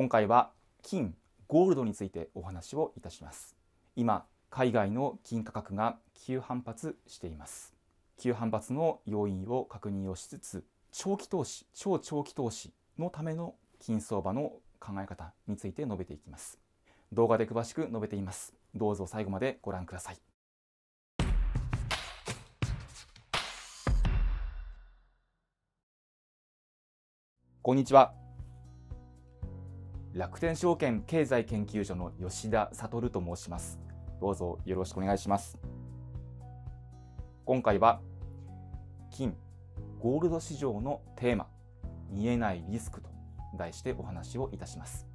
今回は金、ゴールドについてお話をいたします。今、海外の金価格が急反発しています。急反発の要因を確認をしつつ、長期投資、超長期投資のための金相場の考え方について述べていきます。動画で詳しく述べています。どうぞ最後までご覧ください。こんにちは。楽天証券経済研究所の吉田悟と申します。どうぞよろしくお願いします。今回は金・ゴールド市場のテーマ、見えないリスクと題してお話をいたします。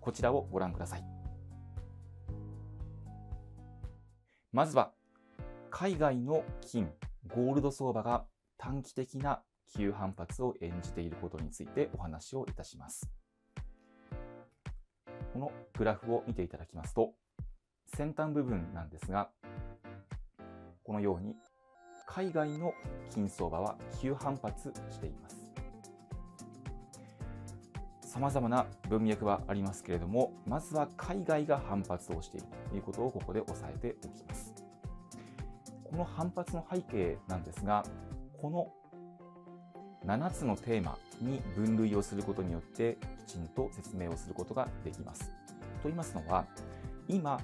こちらをご覧ください。まずは海外の金・ゴールド相場が短期的な急反発を演じていることについてお話をいたします。このグラフを見ていただきますと、先端部分なんですが、このように海外の金相場は急反発しています。さまざまな文脈はありますけれども、まずは海外が反発をしているということをここで押さえておきます。この反発の背景なんですが、この7つのテーマに分類をすることによってきちんと説明をすることができます。と言いますのは、今、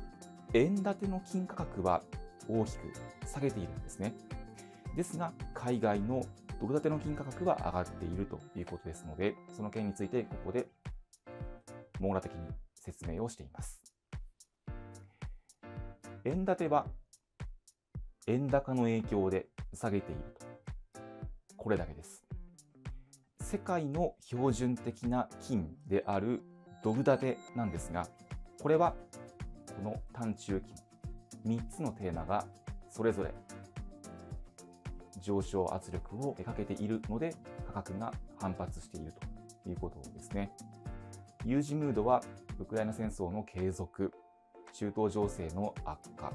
円建ての金価格は大きく下げているんですね。ですが、海外のドル建ての金価格は上がっているということですので、その件についてここで網羅的に説明をしています。円建ては円高の影響で下げていると。これだけです。世界の標準的な金であるドル建てなんですが、これはこの短中金3つのテーマがそれぞれ上昇圧力をかけているので、価格が反発しているということですね。有事ムードはウクライナ戦争の継続、中東情勢の悪化、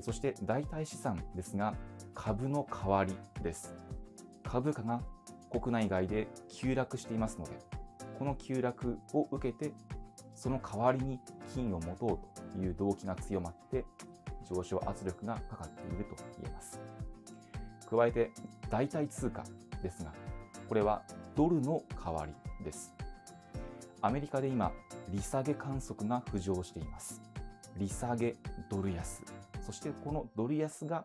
そして代替資産ですが株の代わりです。株価が国内外で急落していますので、この急落を受けてその代わりに金を持とうという動機が強まって上昇圧力がかかっていると言えます。加えて代替通貨ですが、これはドルの代わりです。アメリカで今利下げ観測が浮上しています。利下げ、ドル安、そしてこのドル安が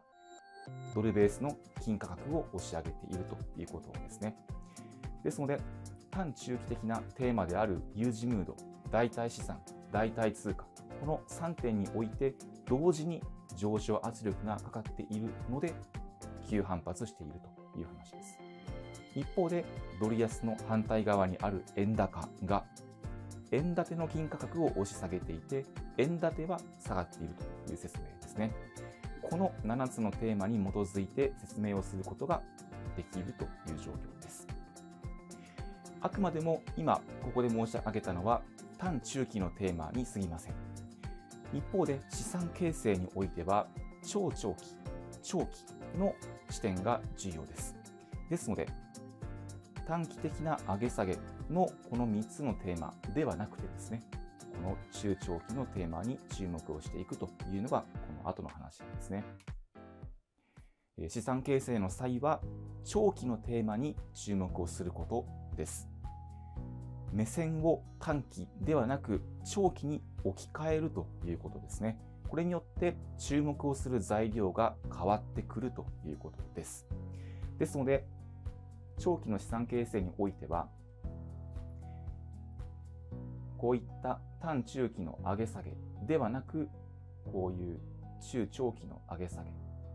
ドルベースの金価格を押し上げているということですね。ですので、短中期的なテーマである有事ムード、代替資産、代替通貨、この3点において同時に上昇圧力がかかっているので急反発しているという話です。一方でドル安の反対側にある円高が円建ての金価格を押し下げていて、円建ては下がっているという説明ですね。この7つのテーマに基づいて説明をすることができるという状況です。あくまでも今ここで申し上げたのは短中期のテーマに過ぎません。一方で資産形成においては超長期、長期の視点が重要です。ですので短期的な上げ下げのこの3つのテーマではなくてですね、この中長期のテーマに注目をしていくというのがこの後の話なんですね。資産形成の際は長期のテーマに注目をすることです。目線を短期ではなく長期に置き換えるということですね。これによって注目をする材料が変わってくるということです。ですので長期の資産形成においてはこういった短中期の上げ下げではなく、こういう中長期の上げ下げ、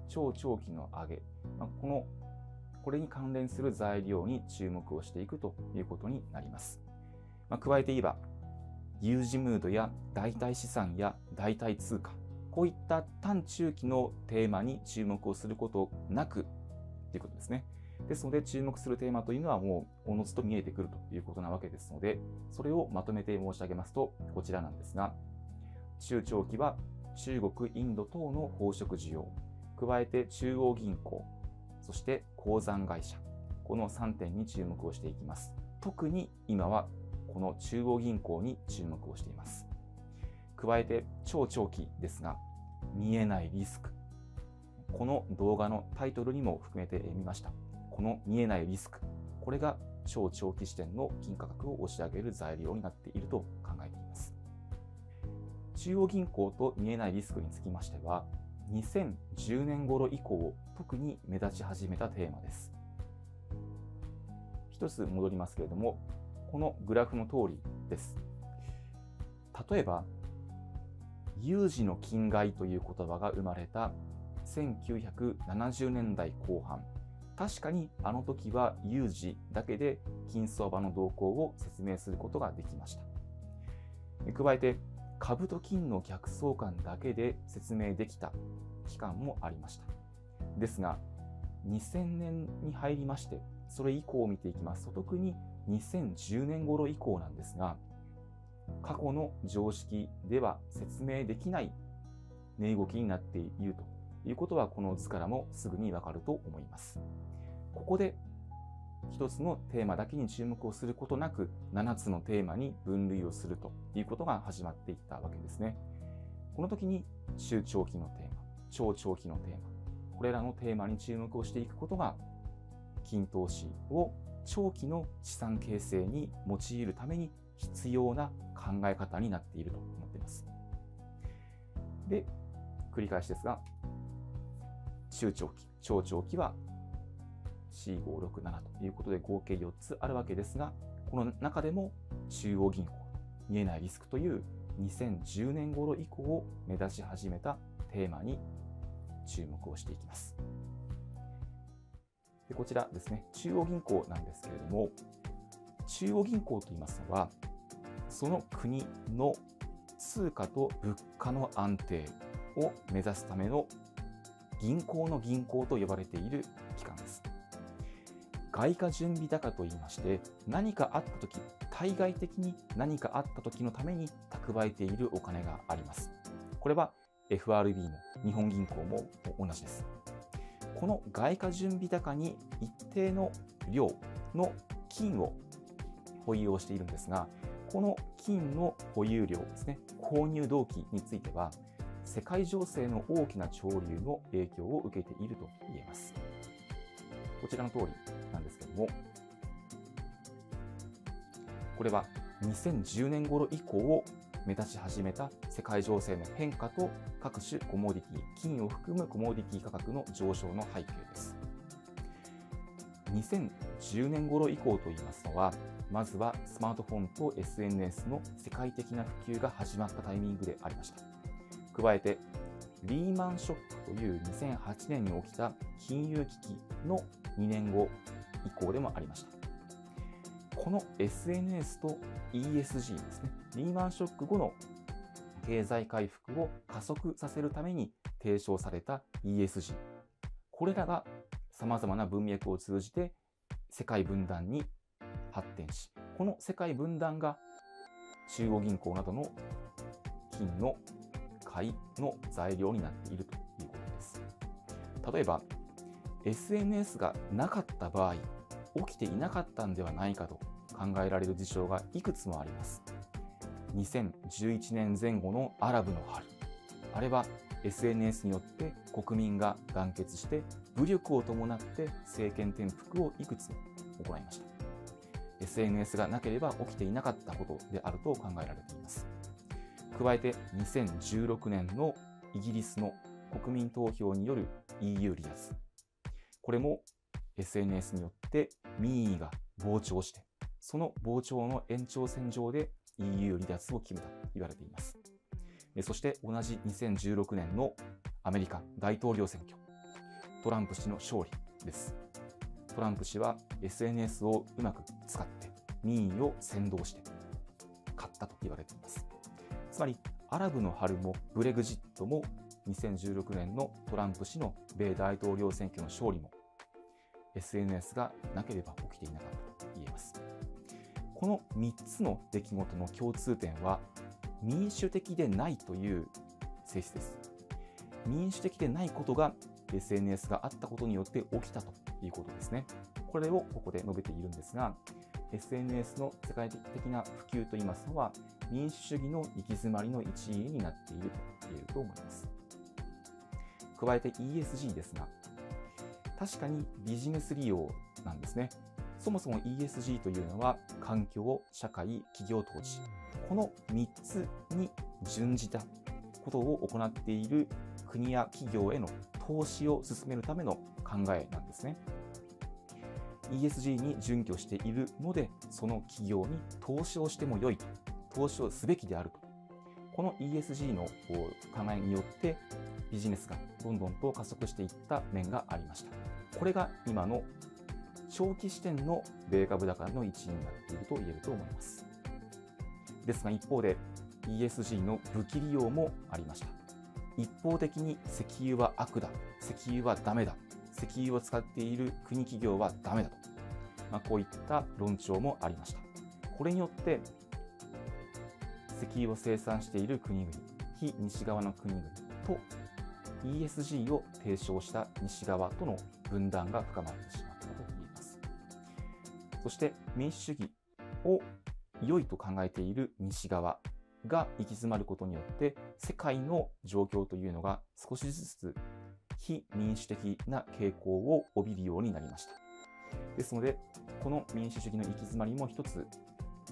超長期の上げ、これに関連する材料に注目をしていくということになります。加えて言えば、有事ムードや代替資産や代替通貨、こういった短中期のテーマに注目をすることなくということですね。ですので注目するテーマというのはもうおのずと見えてくるということなわけですので、それをまとめて申し上げますとこちらなんですが、中長期は中国、インド等の宝飾需要、加えて中央銀行、そして鉱山会社、この3点に注目をしていきます。特に今はこの中央銀行に注目をしています。加えて超長期ですが、見えないリスク。この動画のタイトルにも含めてみました。この見えないリスク。これが超長期視点の金価格を押し上げる材料になっていると考えています。中央銀行と見えないリスクにつきましては、2010年頃以降、特に目立ち始めたテーマです。一つ戻りますけれども、このグラフの通りです。例えば、有事の金買いという言葉が生まれた1970年代後半、確かにあの時は有事だけで金相場の動向を説明することができました。加えて、株と金の逆相関だけで説明できた期間もありました。ですが、2000年に入りまして、それ以降を見ていきますと、特に2010年頃以降なんですが、過去の常識では説明できない値動きになっているということは、この図からもすぐにわかると思います。ここで一つのテーマだけに注目をすることなく、7つのテーマに分類をするということが始まっていったわけですね。この時に中長期のテーマ、超長期のテーマ、これらのテーマに注目をしていくことが、金投資を長期の資産形成に用いるために必要な考え方になっていると思っています。で、繰り返しですが、中長期、超長期は4、5、6、7ということで合計4つあるわけですが、この中でも中央銀行、見えないリスクという2010年頃以降を目指し始めたテーマに注目をしていきます。で、こちらですね、中央銀行なんですけれども、中央銀行といいますのは、その国の通貨と物価の安定を目指すための銀行の銀行と呼ばれている機関です。外貨準備高といいまして、何かあったとき、対外的に何かあったときのために蓄えているお金があります。これは FRB も日本銀行も同じです。この外貨準備高に一定の量の金を保有をしているんですが、この金の保有量ですね、購入動機については、世界情勢の大きな潮流の影響を受けていると言えます。こちらの通りなんですけども、これは2010年頃以降を目指し始めた世界情勢の変化と各種コモディティ、金を含むコモディティ価格の上昇の背景です。2010年頃以降といいますのは、まずはスマートフォンと SNS の世界的な普及が始まったタイミングでありました。加えて、リーマンショックという2008年に起きた金融危機の2年後以降でもありました。この SNS と ESG ですね、リーマンショック後の経済回復を加速させるために提唱された ESG、これらがさまざまな文脈を通じて世界分断に発展し、この世界分断が中央銀行などの金の買いの材料になっているということです。例えば、SNS がなかった場合、起きていなかったんではないかと考えられる事象がいくつもあります。2011年前後のアラブの春。あれは SNS によって国民が団結して、武力を伴って政権転覆をいくつも行いました。SNS がなければ起きていなかったことであると考えられています。加えて2016年のイギリスの国民投票による EU 離脱。これも SNS によって民意が膨張して、その膨張の延長線上で EU 離脱を決めたと言われています。そして同じ2016年のアメリカ大統領選挙、トランプ氏の勝利です。トランプ氏は SNS をうまく使って民意を扇動して勝ったと言われています。つまり、アラブの春もブレグジットも2016年のトランプ氏の米大統領選挙の勝利も SNS がなければ起きていなかったと言えます。この3つの出来事の共通点は、民主的でないという性質です。民主的でないことが SNS があったことによって起きたということですね。これをここで述べているんですが、SNS の世界的な普及といいますのは、民主主義の行き詰まりの一因になっていると言えると思います。加えて ESG ですが、確かにビジネス利用なんですね。そもそも ESG というのは、環境、社会、企業統治、この3つに準じたことを行っている国や企業への投資を進めるための考えなんですね。ESG に準拠しているので、その企業に投資をしても良いと、投資をすべきであると。この ESG の考えによって、ビジネスがどんどんと加速していった面がありました。これが今の長期視点の米株高の一因になっていると言えると思います。ですが一方で、ESG の武器利用もありました。一方的に石油は悪だ、石油はダメだ、石油を使っている国企業はダメだと、こういった論調もありました。これによって、石油を生産している国々、非西側の国々と ESG を提唱した西側との分断が深まってしまったと言えます。そして民主主義を良いと考えている西側が行き詰まることによって、世界の状況というのが少しずつ非民主的な傾向を帯びるようになりました。ですので、この民主主義の行き詰まりも一つ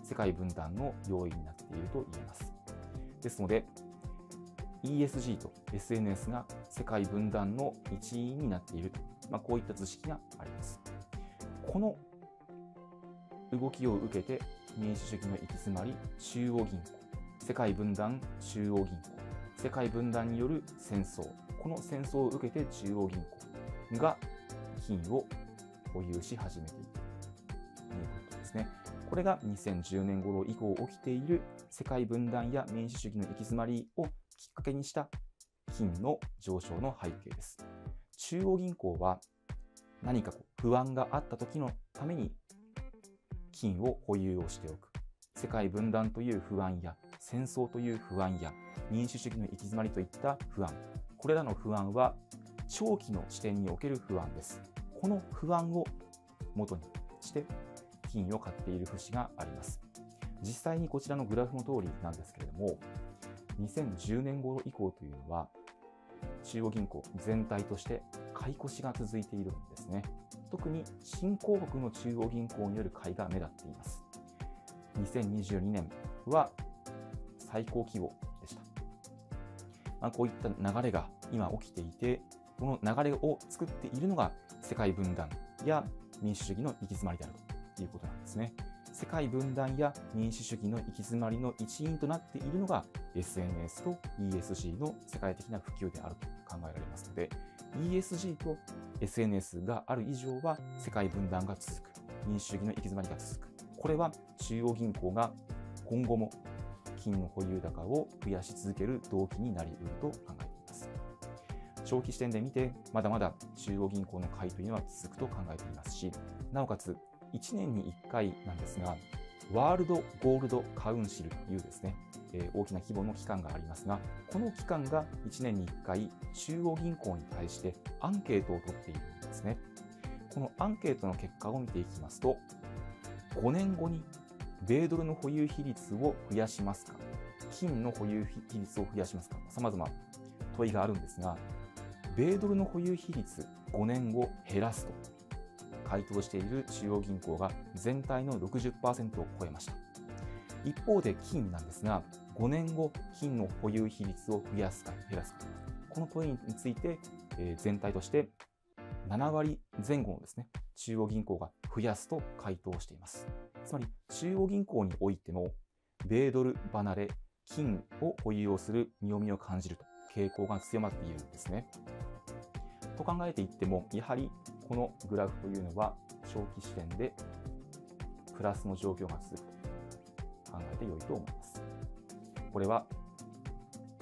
世界分断の要因になっていると言えます。ですので、ESG と SNS が世界分断の一因になっていると、こういった図式があります。この動きを受けて民主主義の行き詰まり、中央銀行、世界分断、中央銀行、世界分断による戦争、この戦争を受けて中央銀行が金を保有し始めているということですね。これが2010年頃以降起きている世界分断や民主主義の行き詰まりをきっかけにした金の上昇の背景です。中央銀行は何か不安があった時のために金を保有をしておく。世界分断という不安や戦争という不安や民主主義の行き詰まりといった不安、これらの不安は長期の視点における不安です。この不安を元にして金を買っている節があります。実際にこちらのグラフの通りなんですけれども、2010年頃以降というのは中央銀行全体として買い越しが続いているんですね。特に新興国の中央銀行による買いが目立っています。2022年は最高規模でした。こういった流れが今起きていて、この流れを作っているのが世界分断や民主主義の行き詰まりであるということなんですね。世界分断や民主主義の行き詰まりの一因となっているのが SNS と ESG の世界的な普及であると考えられますので、 ESG と SNS がある以上は世界分断が続く、民主主義の行き詰まりが続く。これは中央銀行が今後も金の保有高を増やし続ける動機になり得ると考えています。長期視点で見て、まだまだ中央銀行の買いというのは続くと考えていますし、なおかつ1年に1回なんですが、ワールドゴールドカウンシルというですね、大きな規模の機関がありますが、この機関が1年に1回中央銀行に対してアンケートを取っているんですね。このアンケートの結果を見ていきますと、5年後に米ドルの保有比率を増やしますか、金の保有比率を増やしますか、様々問いがあるんですが、米ドルの保有比率5年後減らすと回答している中央銀行が全体の 60% を超えました。一方で金なんですが、5年後金の保有比率を増やすか減らすか、この問いについて全体として7割前後のですね、中央銀行が増やすと回答しています。つまり中央銀行においても、米ドル離れ、金を保有をする見読みを感じると傾向が強まっているんですね。と考えていっても、やはりこのグラフというのは長期視点でプラスの状況が続くと考えて良いと思います。これは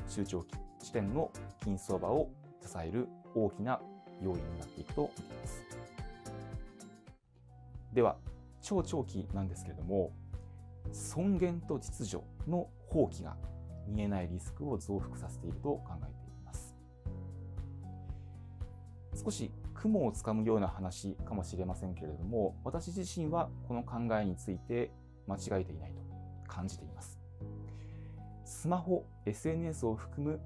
中長期視点の金相場を支える大きな要因になっていくと思います。では、超長期なんですけれども、尊厳と秩序の放棄が見えないリスクを増幅させていると考えています。少し雲をつかむような話かもしれませんけれども、私自身はこの考えについて間違えていないと感じています。スマホ、SNS を含む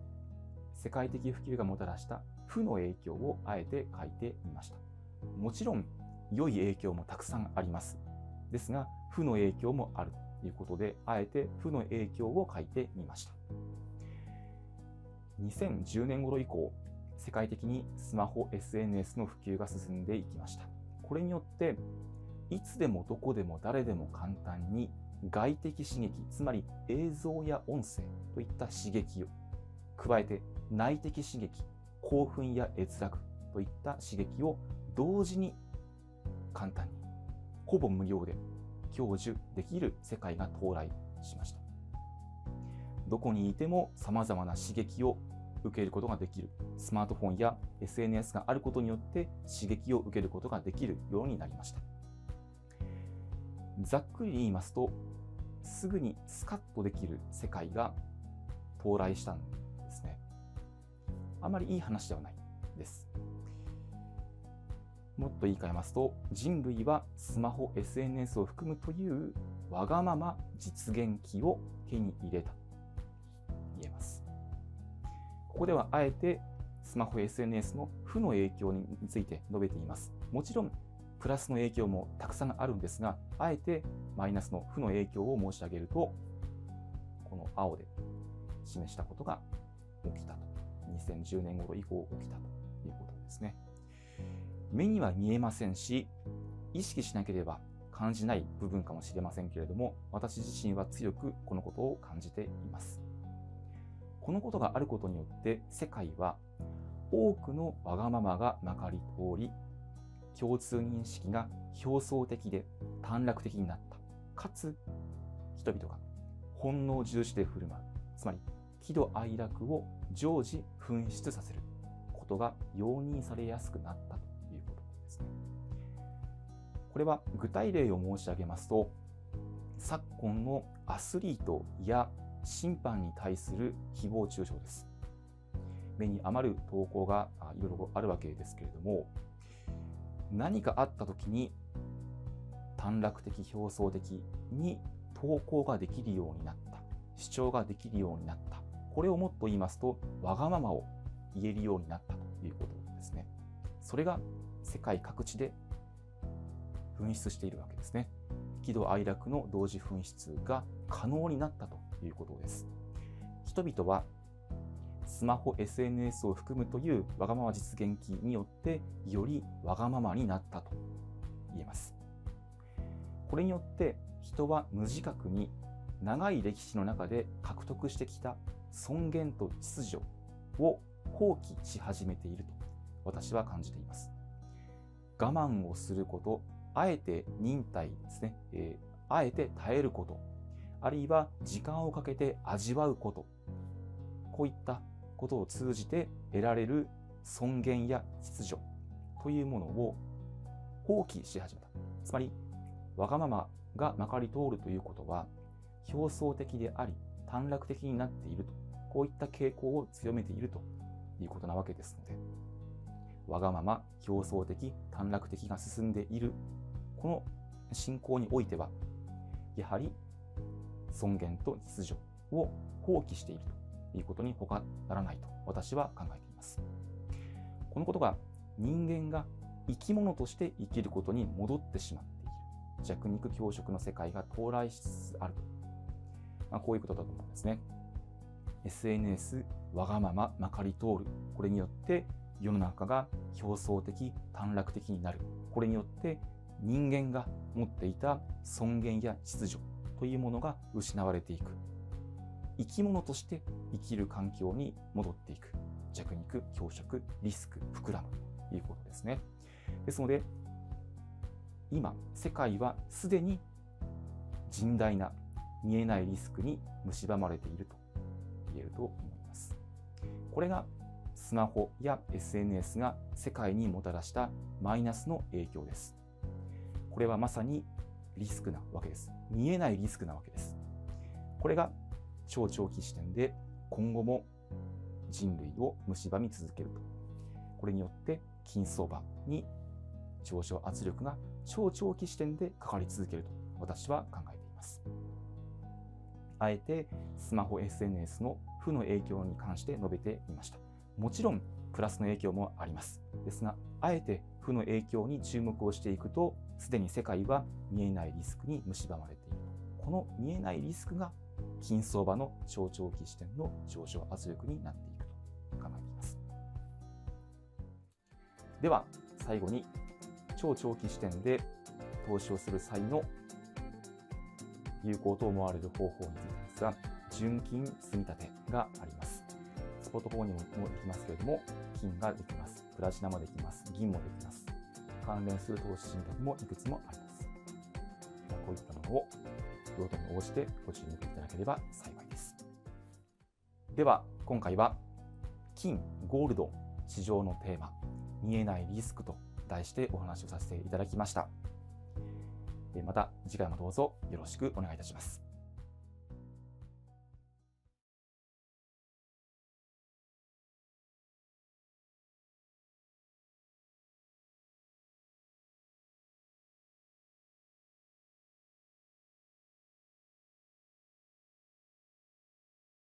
世界的普及がもたらした負の影響をあえて書いてみました。もちろん良い影響もたくさんあります。ですが、負の影響もあるということで、あえて負の影響を書いてみました。2010年頃以降、世界的にスマホ、SNS の普及が進んでいきました。これによって、いつでもどこでも誰でも簡単に外的刺激、つまり映像や音声といった刺激を加えて、内的刺激、興奮や閲楽といった刺激を同時に簡単に、ほぼ無料で享受できる世界が到来しました。どこにいても様々な刺激を受けることができる、スマートフォンや SNS があることによって刺激を受けることができるようになりました。ざっくり言いますと、すぐにスカッとできる世界が到来したんですね。あまりいい話ではないです。もっと言い換えますと、人類はスマホ、SNS を含むというわがまま実現機を手に入れたと言えます。ここではあえてスマホ、SNS の負の影響について述べています。もちろんプラスの影響もたくさんあるんですが、あえてマイナスの負の影響を申し上げると、この青で示したことが起きたと。2010年頃以降起きたということですね。目には見えませんし、意識しなければ感じない部分かもしれませんけれども、私自身は強くこのことを感じています。このことがあることによって、世界は多くのわがままがまかり通り、共通認識が表層的で短絡的になった。かつ、人々が本能重視で振る舞う。つまり、喜怒哀楽を常時噴出させることが容認されやすくなったと。これは具体例を申し上げますと、昨今のアスリートや審判に対する誹謗中傷です。目に余る投稿がいろいろあるわけですけれども、何かあったときに短絡的、表層的に投稿ができるようになった、主張ができるようになった、これをもっと言いますと、わがままを言えるようになったということですね。それが世界各地で噴出しているわけですね。喜怒哀楽の同時噴出が可能になったということです。人々はスマホ、SNS を含むというわがまま実現機によってよりわがままになったと言えます。これによって人は無自覚に長い歴史の中で獲得してきた尊厳と秩序を放棄し始めていると私は感じています。我慢をすること、あえて忍耐ですね、あえて耐えること、あるいは時間をかけて味わうこと、こういったことを通じて得られる尊厳や秩序というものを放棄し始めた。つまり、わがままがまかり通るということは、表層的であり、短絡的になっていると、こういった傾向を強めているということなわけですので、わがまま、表層的、短絡的が進んでいるこの進行においては、やはり尊厳と秩序を放棄しているということに他ならないと私は考えています。このことが人間が生き物として生きることに戻ってしまっている、弱肉強食の世界が到来しつつあると、こういうことだと思うんですね。SNS、わがまま、まかり通る、これによって世の中が表層的、短絡的になる。これによって人間が持っていた尊厳や秩序というものが失われていく。生き物として生きる環境に戻っていく。弱肉、強食、リスク、膨らむということですね。ですので、今、世界はすでに甚大な見えないリスクに蝕まれていると言えると思います。これがスマホや SNS が世界にもたらしたマイナスの影響です。これはまさにリスクなわけです。見えないリスクなわけです。これが超長期視点で今後も人類を蝕み続けると。これによって金相場に上昇圧力が超長期視点でかかり続けると私は考えています。あえてスマホ SNS の負の影響に関して述べていました。もちろんプラスの影響もあります。ですが、あえて負の影響に注目をしていくと、すでに世界は見えないリスクに蝕まれている。この見えないリスクが金相場の超長期視点の上昇圧力になっていくと考えています。では最後に、超長期視点で投資をする際の有効と思われる方法についてですが、純金積み立てがあります。スポット購入もできますけれども、金ができます。プラチナもできます。銀もできます。関連する投資信託もいくつもあります。こういったものを用途に応じてご注目いただければ幸いです。では、今回は金、ゴールド、市場のテーマ、見えないリスクと題してお話をさせていただきました。また次回もどうぞよろしくお願いいたします。